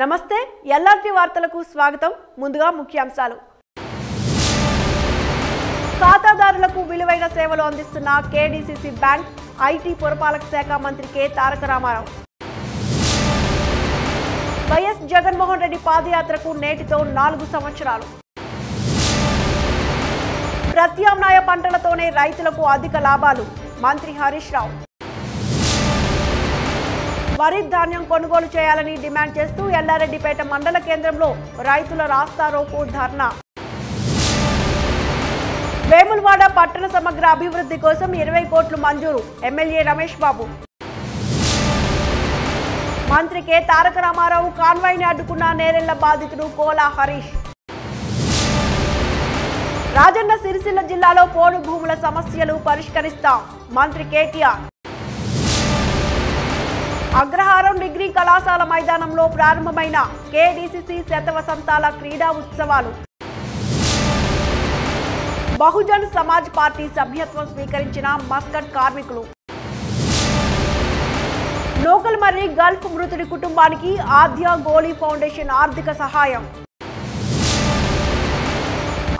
నమస్తే ఎల్ఆర్టీ వార్తలకు స్వాగతం ముందుగా ముఖ్యాంశాలు ఖాతాదారులకు విలువైన సేవలు అందిస్తున్న కేడీసీసీ బ్యాంక్ ఐటీ పురపాలక శాఖ మంత్రి కే తారక రామారావు వైఎస్ జగన్మోహన్ రెడ్డి పాదయాత్రకు నేటితో 4 సంవత్సరాలు ప్రత్యామ్నాయ పంటలతోనే రైతులకు అధిక లాభాలు మంత్రి హరీష్ రావు వరి ధాన్యం కొనుగోలు చేయాలని డిమాండ్ చేస్తూ ఎల్లారెడ్డిపేట మండల కేంద్రంలో రైతుల రాస్తా రోకో ధర్నా వేములవాడ పట్టణ సమగ్ర అభివృద్ధి కోసం 20 కోట్లు మంజూరు ఎమ్మెల్యే రమేష్ బాబు మంత్రి కే తారక రామారావు కాన్వాయ్ని అడ్డుకున్న నేరెళ్ల బాధితుడు కోలా హరీష్ రాజన్న సిరిసిల్ల జిల్లాలో పోడు భూముల సమస్యలు పరిష్కరిస్తాం మంత్రి కేటీఆర్ అగ్రహారం డిగ్రీ కళాశాల మైదానంలో ప్రారంభమైన కేడీసీసీ శతవసంతాల క్రీడా ఉత్సవాలు బహుజన్ సమాజ్ పార్టీ సభ్యత్వం స్వీకరించిన మస్కట్ కార్మికులు లోకల్ మరియు గల్ఫ్ మృతుడి కుటుంబానికి ఆద్య గోళీ ఫౌండేషన్ ఆర్థిక సహాయం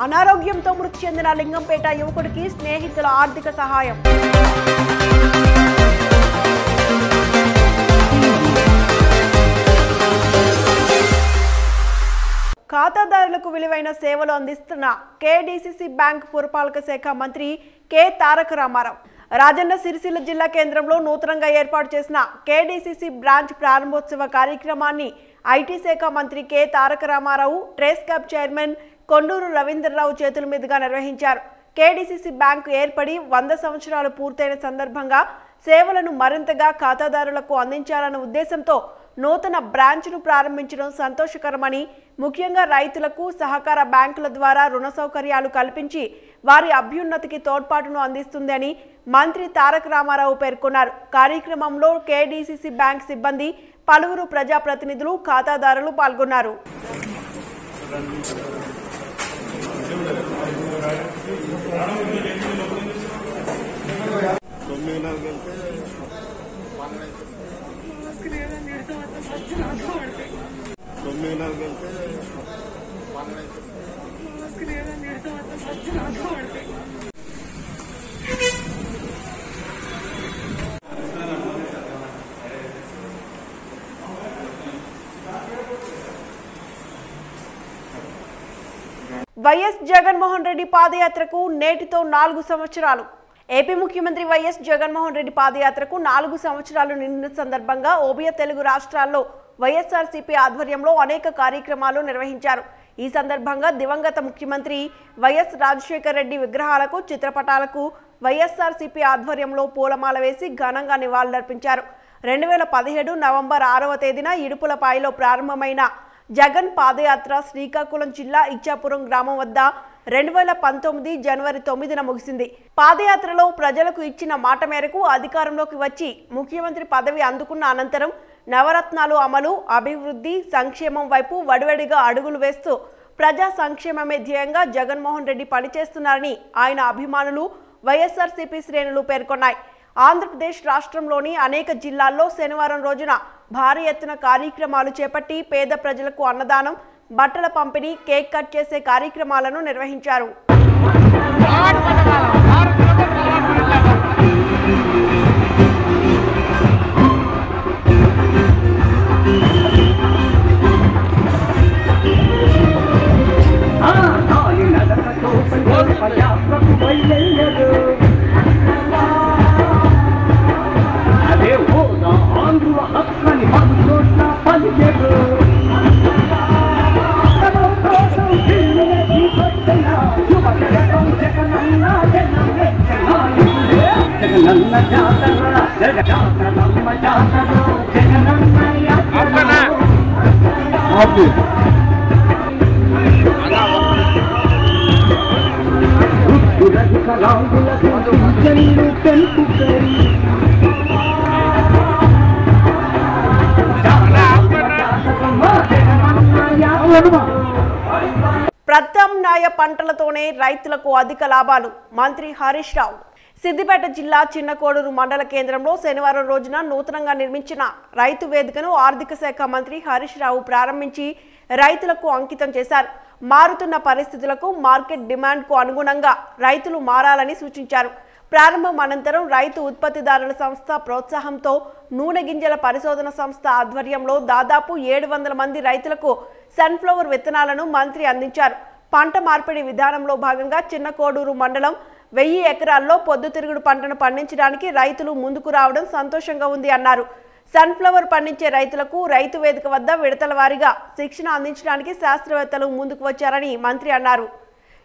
అనారోగ్యంతో మృతి చెందిన లింగంపేట యువకుడికి స్నేహితుల ఆర్థిక సహాయం ఖాతాదారులకు విలువైన సేవలు అందిస్తున్న కేడీసీసీ బ్యాంక్ పురపాలక శాఖ మంత్రి కే తారక రామారావు రాజన్న సిరిసిల్ల జిల్లా కేంద్రంలో నూతనంగా ఏర్పాటు చేసిన కేడీసీసీ బ్రాంచ్ ప్రారంభోత్సవ కార్యక్రమాన్ని ఐటీ శాఖ మంత్రి కే తారక రామారావు ట్రేస్ క్యాబ్ చైర్మన్ కొండూరు రవీంద్రరావు చేతుల మీదుగా నిర్వహించారు. కేడీసీసీ బ్యాంకు ఏర్పడి 100 సంవత్సరాలు పూర్తయిన సందర్భంగా సేవలను మరింతగా ఖాతాదారులకు అందించాలన్న ఉద్దేశంతో నూతన బ్రాంచ్ను ప్రారంభించడం సంతోషకరమని, ముఖ్యంగా రైతులకు సహకార బ్యాంకుల ద్వారా రుణ సౌకర్యాలు కల్పించి వారి అభ్యున్నతికి తోడ్పాటును అందిస్తుందని మంత్రి తారక రామారావు పేర్కొన్నారు. కార్యక్రమంలో కేడీసీసీ బ్యాంక్ సిబ్బంది, పలువురు ప్రజాప్రతినిధులు, ఖాతాదారులు పాల్గొన్నారు. వైఎస్ జగన్మోహన్ రెడ్డి పాదయాత్రకు నేటితో 4 సంవత్సరాలు. ఏపీ ముఖ్యమంత్రి వైఎస్ జగన్మోహన్ రెడ్డి పాదయాత్రకు 4 సంవత్సరాలు నిండిన సందర్భంగా ఉభయ తెలుగు రాష్ట్రాల్లో వైఎస్ఆర్సీపీ ఆధ్వర్యంలో అనేక కార్యక్రమాలు నిర్వహించారు. ఈ సందర్భంగా దివంగత ముఖ్యమంత్రి వైఎస్ రాజశేఖర రెడ్డి విగ్రహాలకు, చిత్రపటాలకు వైఎస్ఆర్సీపీ ఆధ్వర్యంలో పూలమాల వేసి ఘనంగా నివాళులర్పించారు. 2017 నవంబర్ 6వ తేదీన ఇడుపులపాయలో ప్రారంభమైన జగన్ పాదయాత్ర శ్రీకాకుళం జిల్లా ఇచ్చాపురం గ్రామం వద్ద 2019 జనవరి 9న ముగిసింది. పాదయాత్రలో ప్రజలకు ఇచ్చిన మాట మేరకు అధికారంలోకి వచ్చి ముఖ్యమంత్రి పదవి అందుకున్న అనంతరం నవరత్నాలు అమలు, అభివృద్ధి, సంక్షేమం వైపు వడివడిగా అడుగులు వేస్తూ ప్రజా సంక్షేమమే ధ్యేయంగా జగన్మోహన్ రెడ్డి పనిచేస్తున్నారని ఆయన అభిమానులు, వైఎస్ఆర్సీపీ శ్రేణులు పేర్కొన్నాయి. ఆంధ్రప్రదేశ్ రాష్ట్రంలోని అనేక జిల్లాల్లో శనివారం రోజున భారీ ఎత్తున కార్యక్రమాలు చేపట్టి పేద ప్రజలకు అన్నదానం, బట్టల పంపిణీ, కేక్ కట్ చేసే కార్యక్రమాలను నిర్వహించారు. ప్రత్యామ్నాయ పంటలతోనే రైతులకు అధిక లాభాలు మంత్రి హరీష్ రావు సిద్దిపేట జిల్లా చిన్నకోడూరు మండల కేంద్రంలో శనివారం రోజున నూతనంగా నిర్మించిన రైతు వేదికను ఆర్థిక శాఖ మంత్రి హరీష్ రావు ప్రారంభించి రైతులకు అంకితం చేశారు. మారుతున్న పరిస్థితులకు మార్కెట్ డిమాండ్కు అనుగుణంగా రైతులు మారాలని సూచించారు. ప్రారంభం అనంతరం రైతు ఉత్పత్తిదారుల సంస్థ ప్రోత్సాహంతో నూనె గింజల పరిశోధన సంస్థ ఆధ్వర్యంలో దాదాపు 700 మంది రైతులకు సన్ఫ్లవర్ విత్తనాలను మంత్రి అందించారు. పంట మార్పిడి విధానంలో భాగంగా చిన్నకోడూరు మండలం 1000 ఎకరాల్లో పొద్దుతిరుగుడు పంటను పండించడానికి రైతులు ముందుకు రావడం సంతోషంగా ఉంది అన్నారు. సన్ఫ్లవర్ పండించే రైతులకు రైతు వేదిక వద్ద విడతల వారీగా శిక్షణ అందించడానికి శాస్త్రవేత్తలు ముందుకు వచ్చారని మంత్రి అన్నారు.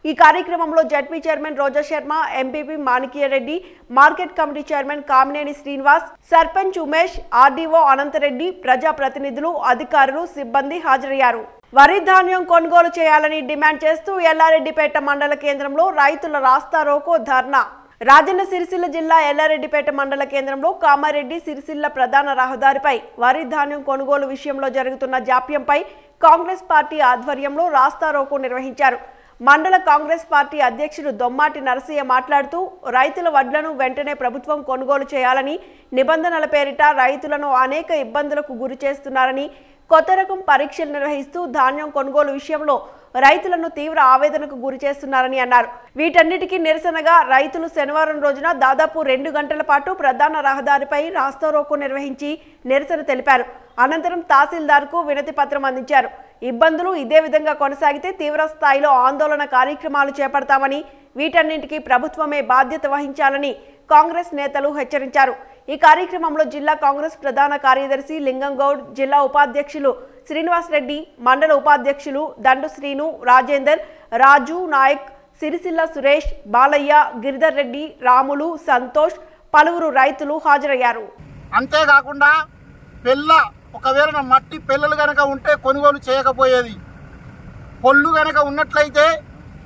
ఈ కార్యక్రమంలో ZP chairman Roja Sharma, MPP Manikya Reddy, market committee chairman Kamineni Srinivas, sarpanch Umesh, RDO Anantareddy, ప్రజా ప్రతినిధులు, అధికారులు, సిబ్బంది హాజరయ్యారు. వరి ధాన్యం కొనుగోలు చేయాలని డిమాండ్ చేస్తూ ఎల్లారెడ్డిపేట మండల కేంద్రంలో రైతుల రాస్తారోకో ధర్నా. రాజన్న సిరిసిల్ల జిల్లా ఎల్లారెడ్డిపేట మండల కేంద్రంలో కామారెడ్డి సిరిసిల్ల ప్రధాన రహదారిపై వరి ధాన్యం కొనుగోలు విషయంలో జరుగుతున్న జాప్యంపై కాంగ్రెస్ పార్టీ ఆధ్వర్యంలో రాస్తారోకో నిర్వహించారు. మండల కాంగ్రెస్ పార్టీ అధ్యక్షుడు దొమ్మాటి నరసయ్య మాట్లాడుతూ రైతుల వడ్లను వెంటనే ప్రభుత్వం కొనుగోలు చేయాలని, నిబంధనల పేరిట రైతులను అనేక ఇబ్బందులకు గురి చేస్తున్నారని, కొత్త రకం పరీక్షలు నిర్వహిస్తూ ధాన్యం కొనుగోలు విషయంలో రైతులను తీవ్ర ఆవేదనకు గురి చేస్తున్నారని అన్నారు. వీటన్నిటికీ నిరసనగా రైతులు శనివారం రోజున దాదాపు 2 గంటల పాటు ప్రధాన రహదారిపై రాస్తారోకో నిర్వహించి నిరసన తెలిపారు. అనంతరం తహసీల్దార్కు వినతి పత్రం అందించారు. ఇబ్బందులు ఇదే విధంగా కొనసాగితే తీవ్ర స్థాయిలో ఆందోళన కార్యక్రమాలు చేపడతామని, వీటన్నింటికీ ప్రభుత్వమే బాధ్యత వహించాలని కాంగ్రెస్ నేతలు హెచ్చరించారు. ఈ కార్యక్రమంలో జిల్లా కాంగ్రెస్ ప్రధాన కార్యదర్శి లింగంగౌడ్, జిల్లా ఉపాధ్యక్షులు శ్రీనివాస్ రెడ్డి, మండల ఉపాధ్యక్షులు దండు శ్రీను, రాజేందర్, రాజు నాయక్, సిరిసిల్ల సురేష్, బాలయ్య, గిరిధర్ రెడ్డి, రాములు, సంతోష్, పలువురు రైతులు హాజరయ్యారు. అంతేకాకుండా ఒకవేళ మట్టి పిల్లలు కనుక ఉంటే కొనుగోలు చేయకపోయేది, పొల్లు కనుక ఉన్నట్లయితే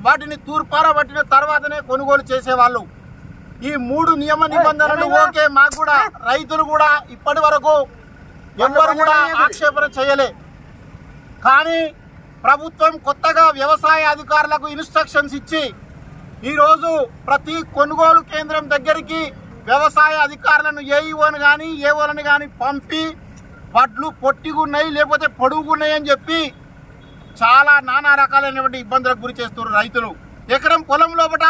వాటిని తూర్పారబట్టిన తర్వాతనే కొనుగోలు చేసేవాళ్ళు. ఈ 3 నియమ నిబంధనలు ఓకే, మాకు కూడా రైతులు కూడా ఇప్పటి వరకు ఎవరు కూడా ఆక్షేపణ చేయలే. కానీ ప్రభుత్వం కొత్తగా వ్యవసాయ అధికారులకు ఇన్స్ట్రక్షన్స్ ఇచ్చి ఈరోజు ప్రతి కొనుగోలు కేంద్రం దగ్గరికి వ్యవసాయ అధికారులను ఏఓలను కానీ పంపి వడ్లు పొట్టిగున్నాయి లేకపోతే పొడుగున్నాయి అని చెప్పి చాలా నానా రకాలైనటువంటి ఇబ్బందులకు గురి చేస్తున్నారు రైతులు. ఎకరం పొలం లోపట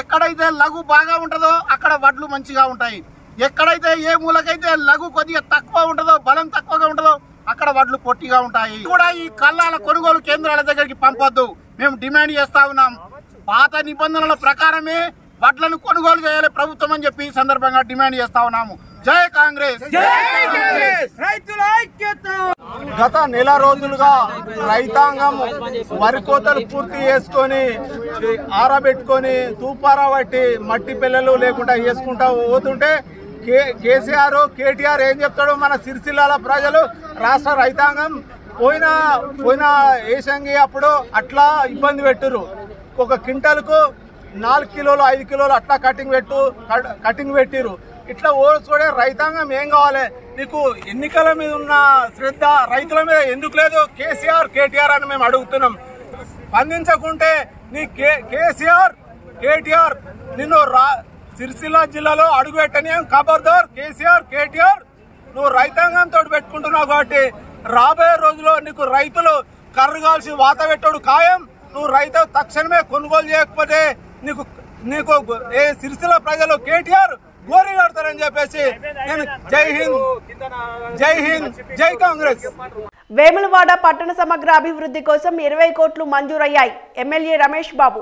ఎక్కడైతే లఘు బాగా ఉంటుందో అక్కడ వడ్లు మంచిగా ఉంటాయి, ఎక్కడైతే ఏ మూలకైతే లఘు కొద్దిగా తక్కువ ఉంటుందో, బలం తక్కువగా ఉంటుందో అక్కడ వడ్లు పొట్టిగా ఉంటాయి. కూడా ఈ కల్లాల కొనుగోలు కేంద్రాల దగ్గరికి పంపొద్దు, మేము డిమాండ్ చేస్తా ఉన్నాం. పాత నిబంధనల ప్రకారమే వడ్లను కొనుగోలు చేయాలి ప్రభుత్వం అని చెప్పి ఈ సందర్భంగా డిమాండ్ చేస్తా ఉన్నాము. జై కాంగ్రెస్. గత నెల రోజులుగా రైతాంగం వరి కోతలు పూర్తి చేసుకొని ఆరబెట్టుకొని తూపారాబట్టి మట్టి పిల్లలు లేకుండా చేసుకుంటా పోతుంటే కేసీఆర్, కేటీఆర్ ఏం చెప్తాడు? మన సిరిసిల్లాల ప్రజలు, రాష్ట్ర రైతాంగం పోయిన ఏసంగి అప్పుడు అట్లా ఇబ్బంది పెట్టురు. ఒక క్వింటల్కు 4 కిలోలు 5 కిలోలు అట్లా కటింగ్ పెట్టిరు. ఇట్లా ఓర్చుకోడే రైతాంగం ఏం కావాలి? నీకు ఎన్నికల మీద ఉన్న శ్రద్ధ రైతుల మీద ఎందుకు లేదు? కేసీఆర్, కేటీఆర్ అని మేము అడుగుతున్నాం. స్పందించకుంటే నీ కేసీఆర్, కేటీఆర్ నిన్ను సిరిసిల్ల జిల్లాలో అడుగుపెట్టని ఖబర్దార్. కేసీఆర్, కేటీఆర్ నువ్వు రైతాంగం తోడు పెట్టుకుంటున్నావు కాబట్టి రాబోయే రోజుల్లో నీకు రైతులు కర్రు కాల్సి వాత పెట్టడు ఖాయం. నువ్వు రైతు తక్షణమే కొనుగోలు చేయకపోతే నీకు ఏ సిరిసిల్ల ప్రజలు కేటీఆర్ గోరి కడతారని చెప్పేసి జై హింద్, జై హింద్, జై కాంగ్రెస్. వేములవాడ పట్టణ సమగ్ర అభివృద్ధి కోసం 20 కోట్లు మంజూరయ్యాయి. ఎమ్మెల్యే రమేష్ బాబు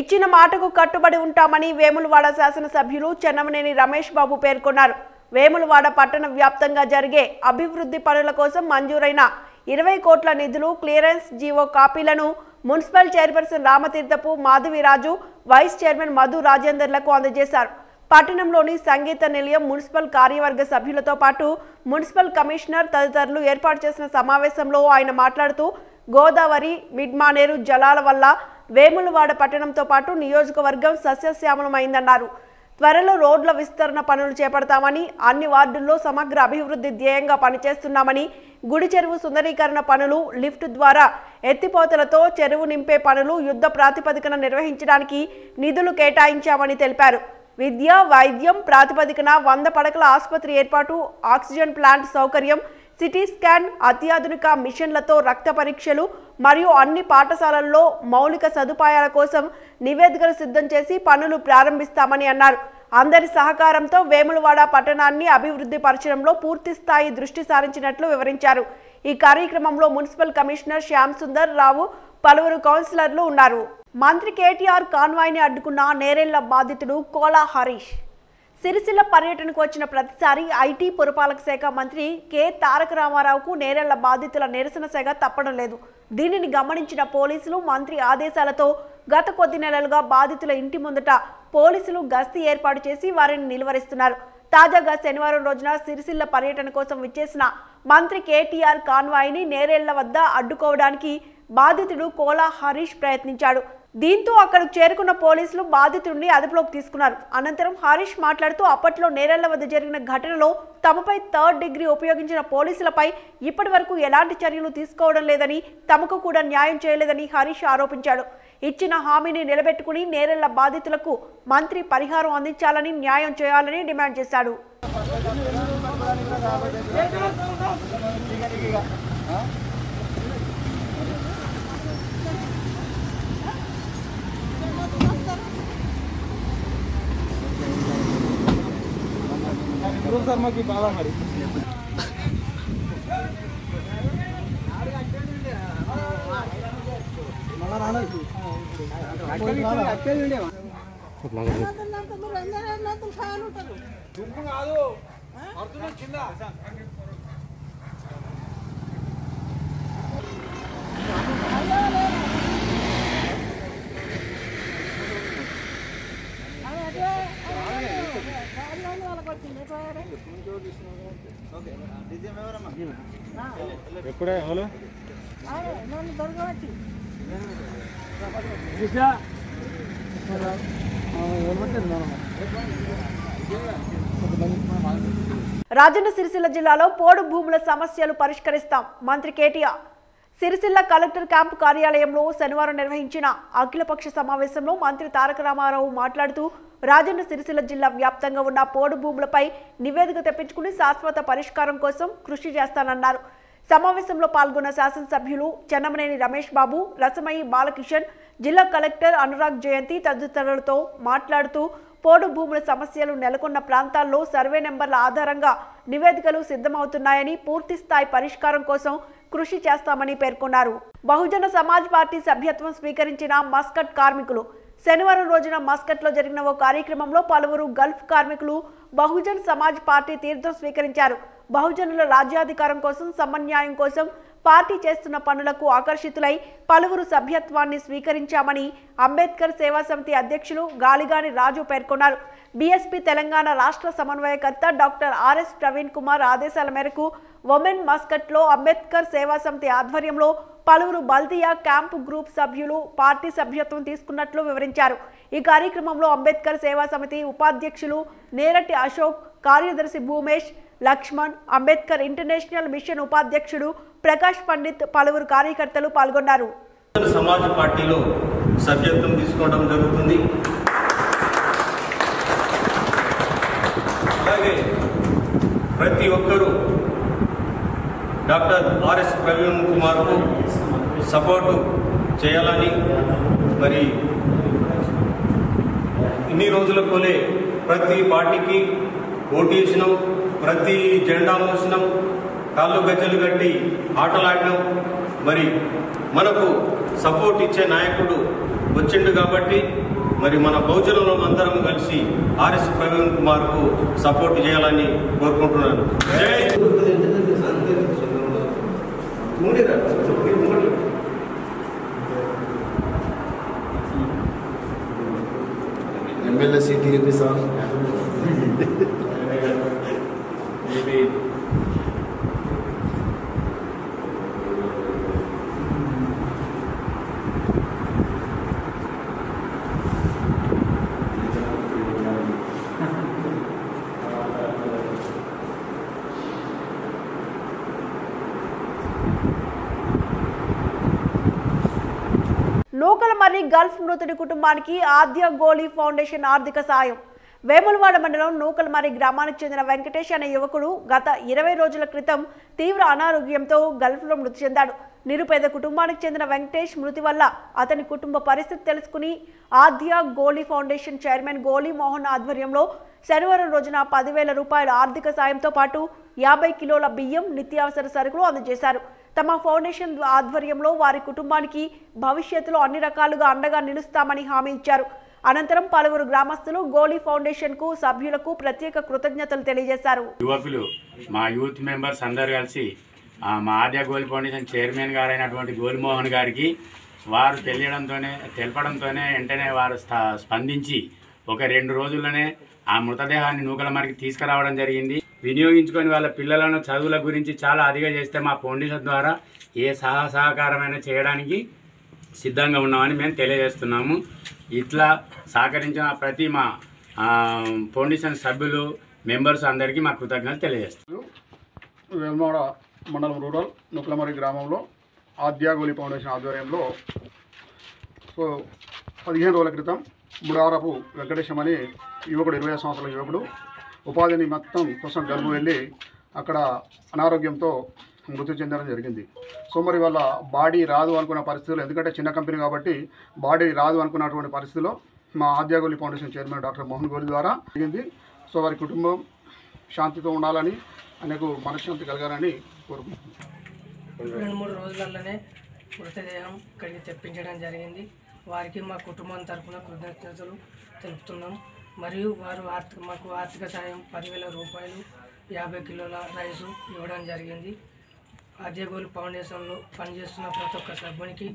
ఇచ్చిన మాటకు కట్టుబడి ఉంటామని వేములవాడ శాసనసభ్యులు చెన్నమనేని రమేష్ బాబు పేర్కొన్నారు. వేములవాడ పట్టణ వ్యాప్తంగా జరిగే అభివృద్ధి పనుల కోసం మంజూరైన 20 కోట్ల నిధులు క్లియరెన్స్ జీవో కాపీలను municipal chairperson Ramatheerthapu, Madhaviraju, vice chairman Madhu రాజేందర్లకు అందజేశారు. పట్టణంలోని సంగీత నిలయం మున్సిపల్ కార్యవర్గ సభ్యులతో పాటు మున్సిపల్ కమిషనర్ తదితరులు ఏర్పాటు చేసిన సమావేశంలో ఆయన మాట్లాడుతూ గోదావరి, మిడ్మానేరు జలాల వల్ల వేములవాడ పట్టణంతో పాటు నియోజకవర్గం సస్యశ్యామలమైందన్నారు. త్వరలో రోడ్ల విస్తరణ పనులు చేపడతామని, అన్ని వార్డుల్లో సమగ్ర అభివృద్ధి ధ్యేయంగా పనిచేస్తున్నామని, గుడి చెరువు సుందరీకరణ పనులు, లిఫ్ట్ ద్వారా ఎత్తిపోతలతో చెరువు నింపే పనులు యుద్ధ ప్రాతిపదికన నిర్వహించడానికి నిధులు కేటాయించామని తెలిపారు. విద్య వైద్యం ప్రాతిపదికన 100 పడకల ఆసుపత్రి ఏర్పాటు ఆక్సిజన్ ప్లాంట్ సౌకర్యం సిటీ స్కాన్ అత్యాధునిక మిషన్లతో రక్త పరీక్షలు మరియు అన్ని పాఠశాలల్లో మౌలిక సదుపాయాల కోసం నివేదికలు సిద్ధం చేసి పనులు ప్రారంభిస్తామని అన్నారు। అందరి సహకారంతో వేములవాడ పట్టణాన్ని అభివృద్ధి పరిచయంలో పూర్తి స్థాయి దృష్టి సారించినట్లు వివరించారు। ఈ కార్యక్రమంలో మున్సిపల్ కమిషనర్ శ్యామ్ సుందర్ రావు పలువురు కౌన్సిలర్లు ఉన్నారు। మంత్రి కేటీఆర్ కాన్వాయ్ని అడ్డుకున్న నేరేళ్ల బాధితుడు కోలా హరీష్ సిరిసిల్ల పర్యటనకు వచ్చిన ప్రతిసారి ఐటీ పురపాలక శాఖ మంత్రి కె తారక రామారావుకు నేరేళ్ల బాధితుల నిరసన శాఖ తప్పడం లేదు। దీనిని గమనించిన పోలీసులు మంత్రి ఆదేశాలతో గత కొద్ది నెలలుగా బాధితుల ఇంటి ముందట పోలీసులు గస్తీ ఏర్పాటు చేసి వారిని నిలువరిస్తున్నారు। తాజాగా శనివారం రోజున సిరిసిల్ల పర్యటన కోసం విచ్చేసిన మంత్రి కేటీఆర్ కాన్వాయ్ని నేరేళ్ల వద్ద అడ్డుకోవడానికి బాధితుడు కోలా హరీష్ ప్రయత్నించాడు। దీంతో అక్కడికి చేరుకున్న పోలీసులు బాధితుడిని అదుపులోకి తీసుకున్నారు। అనంతరం హరీష్ మాట్లాడుతూ అప్పట్లో నేరేళ్ల వద్ద జరిగిన ఘటనలో తమపై 3rd డిగ్రీ ఉపయోగించిన పోలీసులపై ఇప్పటి వరకు ఎలాంటి చర్యలు తీసుకోవడం లేదని, తమకు కూడా న్యాయం చేయలేదని హరీష్ ఆరోపించాడు। ఇచ్చిన హామీని నిలబెట్టుకుని నేరేళ్ల బాధితులకు మంత్రి పరిహారం అందించాలని, న్యాయం చేయాలని డిమాండ్ చేశాడు। शर्मा की बाला मारी मला राणा अटकली वीडियो ना तुम खान उठो तुम आदो अर्जुन चिंदा రాజన్న సిరిసిల్ల జిల్లాలో పోడు భూముల సమస్యలు పరిష్కరిస్తాం మంత్రి కేటీఆర్ సిరిసిల్ల కలెక్టర్ క్యాంపు కార్యాలయంలో శనివారం నిర్వహించిన అఖిలపక్ష సమావేశంలో మంత్రి తారక రామారావు మాట్లాడుతూ రాజన్న సిరిసిల్ల జిల్లా వ్యాప్తంగా ఉన్న పోడు భూములపై నివేదిక తెప్పించుకుని శాశ్వత పరిష్కారం కోసం కృషి చేస్తానన్నారు। సమావేశంలో పాల్గొన్న శాసనసభ్యులు చెన్నమనేని రమేష్బాబు, రసమయ్య బాలకిషన్, జిల్లా కలెక్టర్ అనురాగ్ జయంతి తదితరులతో మాట్లాడుతూ పోడు భూముల సమస్యలు నెలకొన్న ప్రాంతాల్లో సర్వే నెంబర్ల ఆధారంగా నివేదికలు సిద్ధమవుతున్నాయని, పూర్తి స్థాయి పరిష్కారం కోసం కృషి చేస్తామని పేర్కొన్నారు। బహుజన సమాజ్ పార్టీ సభ్యత్వం స్వీకరించిన మస్కట్ కార్మికులు శనివారం రోజున మస్కట్లో జరిగిన ఓ కార్యక్రమంలో పలువురు గల్ఫ్ కార్మికులు బహుజన్ సమాజ్ పార్టీ తీర్థం స్వీకరించారు। బహుజనుల రాజ్యాధికారం కోసం, సమన్యాయం కోసం పార్టీ చేస్తున్న పనులకు ఆకర్షితులై పలువురు సభ్యత్వాన్ని స్వీకరించామని అంబేద్కర్ సేవా సమితి అధ్యక్షులు గాలిగాని రాజు పేర్కొన్నారు। బీఎస్పీ తెలంగాణ రాష్ట్ర సమన్వయకర్త డాక్టర్ ఆర్ఎస్ ప్రవీణ్ కుమార్ ఆదేశాల మేరకు ఉమెన్ మస్కట్లో అంబేద్కర్ సేవా సమితి ఆధ్వర్యంలో పలువురు బల్దియా క్యాంపు గ్రూప్ సభ్యులు పార్టీ సభ్యత్వం తీసుకున్నట్లు వివరించారు। ఈ కార్యక్రమంలో అంబేద్కర్ సేవా సమితి ఉపాధ్యక్షులు నేరటి అశోక్, కార్యదర్శి భూమేష్, లక్ష్మణ్, అంబేద్కర్ ఇంటర్నేషనల్ మిషన్ ఉపాధ్యక్షుడు ప్రకాష్ పండిత్, పలువురు కార్యకర్తలు పాల్గొన్నారు। సమాజ్ పార్టీలో సభ్యత్వం తీసుకోవడం జరుగుతుంది। అలాగే ప్రతి ఒక్కరూ డాక్టర్ ఆర్ఎస్ ప్రవీణ్ కుమార్కు సపోర్టు చేయాలని, మరి ఇన్ని రోజుల పోలే ప్రతి పార్టీకి ఓటు వేసినాం, ప్రతి జెండా మోసినాం, కాళ్ళు గజ్జలు కట్టి ఆటలాడినాం, మరి మనకు సపోర్ట్ ఇచ్చే నాయకుడు వచ్చిండు కాబట్టి మరి మన బహుజనులం అందరం కలిసి ఆర్ఎస్ ప్రవీణ్ కుమార్కు సపోర్ట్ చేయాలని కోరుకుంటున్నాను। एमएलए सीट के साथ లోకల్ మరియు గల్ఫ్ మృతుడి కుటుంబానికి ఆద్య గోళీ ఫౌండేషన్ ఆర్థిక సాయం వేములవాడ మండలం నూకల్మారి గ్రామానికి చెందిన వెంకటేష్ అనే యువకుడు గత 20 రోజుల క్రితం తీవ్ర అనారోగ్యంతో గల్ఫ్లో మృతి చెందాడు. నిరుపేద కుటుంబానికి చెందిన వెంకటేష్ మృతి వల్ల అతని కుటుంబ పరిస్థితి తెలుసుకుని ఆద్య గోళీ ఫౌండేషన్ చైర్మన్ గోళీ మోహన్ ఆధ్వర్యంలో శనివారం రోజున 10,000 రూపాయల ఆర్థిక సాయంతో పాటు 50 కిలోల బియ్యం, నిత్యావసర సరుకులు అందజేశారు. తమ ఫౌండేషన్ ఆధ్వర్యంలో వారి కుటుంబానికి భవిష్యత్తులో అన్ని రకాలుగా అండగా నిలుస్తామని హామీ ఇచ్చారు. అనంతరం పలువురు గ్రామస్తులు గోళీ ఫౌండేషన్ కు సభ్యులకు ప్రత్యేక కృతజ్ఞతలు తెలియజేశారు. యువకులు మా యూత్ మెంబర్స్ అందరూ కలిసి మా ఆద్య గోళీ ఫౌండేషన్ చైర్మన్ గారైనటువంటి గోళీ మోహన్ గారికి వారు తెలపడంతోనే వెంటనే వారు స్పందించి ఒక 2 రోజుల్లోనే ఆ మృతదేహాన్ని నూకలమారికి తీసుకురావడం జరిగింది. వినియోగించుకొని వాళ్ళ పిల్లలను చదువుల గురించి చాలా అధిగా చేస్తే మా ఫౌండేషన్ ద్వారా ఏ సహకారమైనా చేయడానికి సిద్ధంగా ఉన్నామని మేము తెలియజేస్తున్నాము. ఇట్లా సహకరించిన ప్రతి మా ఫౌండేషన్ సభ్యులు మెంబర్స్ అందరికీ మా కృతజ్ఞతలు తెలియజేస్తున్నాము. వేములవాడ మండలం రూరల్ నూకలమారి గ్రామంలో ఆద్య గోళీ ఫౌండేషన్ ఆధ్వర్యంలో 15 రోజుల క్రితం బుడారపు వెంకటేశం అనే యువకుడు 20 సంవత్సరాల యువకుడు ఉపాధి నిమిత్తం కోసం గల్ఫ్ వెళ్ళి అక్కడ అనారోగ్యంతో మృతి చెందడం జరిగింది. సో మరి వాళ్ళ బాడీ రాదు అనుకున్న పరిస్థితుల్లో, ఎందుకంటే చిన్న కంపెనీ కాబట్టి బాడీ రాదు అనుకున్నటువంటి పరిస్థితిలో మా Aadya Goli foundation chairman doctor Mohan Goli ద్వారా జరిగింది. సో వారి కుటుంబం శాంతితో ఉండాలని, ఆయనకు మనశ్శాంతి కలగాలని కోరుకుంటున్నాను. 2-3 రోజులలోనే మృతదేహం ఇక్కడికి తెప్పించడం జరిగింది. వారికి మా కుటుంబం తరఫున కృతజ్ఞతలు తెలుపుతున్నాం. మరియు వారు మాకు ఆర్థిక సాయం 10,000 రూపాయలు, 50 కిలోల రైసు ఇవ్వడం జరిగింది. ఆద్య గోళీ ఫౌండేషన్లో పనిచేస్తున్న ప్రతి ఒక్క సభ్యునికి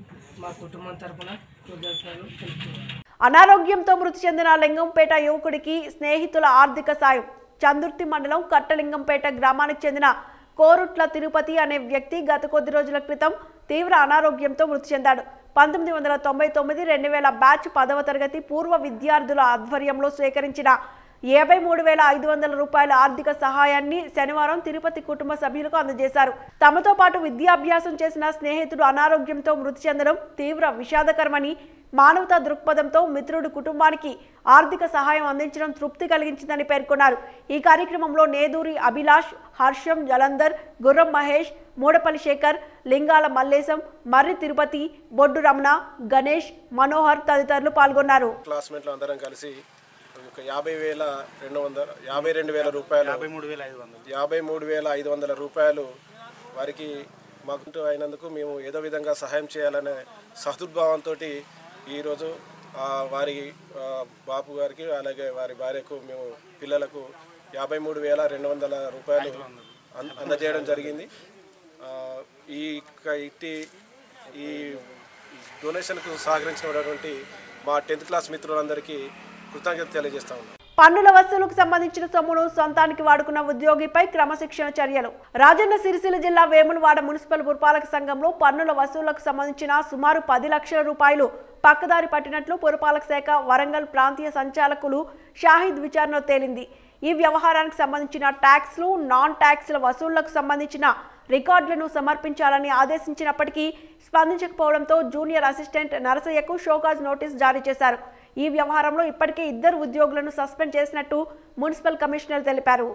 మా కుటుంబం తరఫున కృతజ్ఞతలు తెలుపుతున్నాం. అనారోగ్యంతో మృతి చెందిన లింగంపేట యువకుడికి స్నేహితుల ఆర్థిక సాయం. చందుర్తి మండలం కట్టలింగంపేట గ్రామానికి చెందిన కోరుట్ల తిరుపతి అనే వ్యక్తి గత కొద్ది రోజుల క్రితం తీవ్ర అనారోగ్యంతో మృతి చెందాడు. 1999-2000 బ్యాచ్ 10వ తరగతి పూర్వ విద్యార్థుల ఆధ్వర్యంలో సేకరించిన 53,500 రూపాయల ఆర్థిక సహాయాన్ని శనివారం తిరుపతి కుటుంబ సభ్యులకు అందజేశారు. తమతో పాటు విద్యాభ్యాసం చేసిన స్నేహితుడు అనారోగ్యంతో మృతి చెందడం తీవ్ర విషాదకరమని, మానవతా దృక్పథంతో మిత్రుడు కుటుంబానికి ఆర్థిక సహాయం అందించడం తృప్తి కలిగించిందని పేర్కొన్నారు. ఈ కార్యక్రమంలో నేదూరి అభిలాష్, హర్షం జలందర్, గుర్రం మహేష్, మూడపల్లి శేఖర్, లింగాల మల్లేశం, మర్రి తిరుపతి, బొడ్డు రమణ, గణేష్, మనోహర్ తదితరులు పాల్గొన్నారు. క్లాస్మేట్లు అందరం కలిసి 52,000 రూపాయలు, 53,500 రూపాయలు వారికి మాకు అయినందుకు మేము ఏదో విధంగా సహాయం చేయాలనే సహృద్భావంతో ఈరోజు వారి బాపు గారికి అలాగే వారి భార్యకు మేము పిల్లలకు 53,200 రూపాయలు అందజేయడం జరిగింది. ఈ ఈ డొనేషన్కు సహకరించినటువంటి మా 10th క్లాస్ మిత్రులందరికీ కృతజ్ఞత తెలియజేస్తాం. పన్నుల వసూలుకు సంబంధించిన సొమ్మును సొంతానికి వాడుకున్న ఉద్యోగిపై క్రమశిక్షణ చర్యలు. రాజన్న సిరిసిల్ల జిల్లా వేములవాడ మున్సిపల్ పురపాలక సంఘంలో పన్నుల వసూళ్లకు సంబంధించిన సుమారు 10 లక్షల రూపాయలు పక్కదారి పట్టినట్లు పురపాలక శాఖ వరంగల్ ప్రాంతీయ సంచాలకులు షాహిద్ విచారణలో తేలింది. ఈ వ్యవహారానికి సంబంధించిన ట్యాక్స్లు, నాన్ ట్యాక్స్ల వసూళ్లకు సంబంధించిన రికార్డులను సమర్పించాలని ఆదేశించినప్పటికీ స్పందించకపోవడంతో జూనియర్ అసిస్టెంట్ నరసయ్యకు షోకాజ్ నోటీస్ జారీ చేశారు. ఈ వ్యవహారంలో ఇప్పటికే 2 ఉద్యోగులను సస్పెండ్ చేసినట్టు మున్సిపల్ కమిషనర్ తెలిపారు.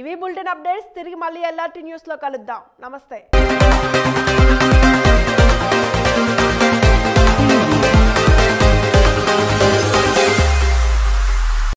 ఇవి బులెటిన్ అప్డేట్స్. తిరిగి మళ్ళీ ఎల్ఆర్టీ న్యూస్లో కలుద్దాం. నమస్తే.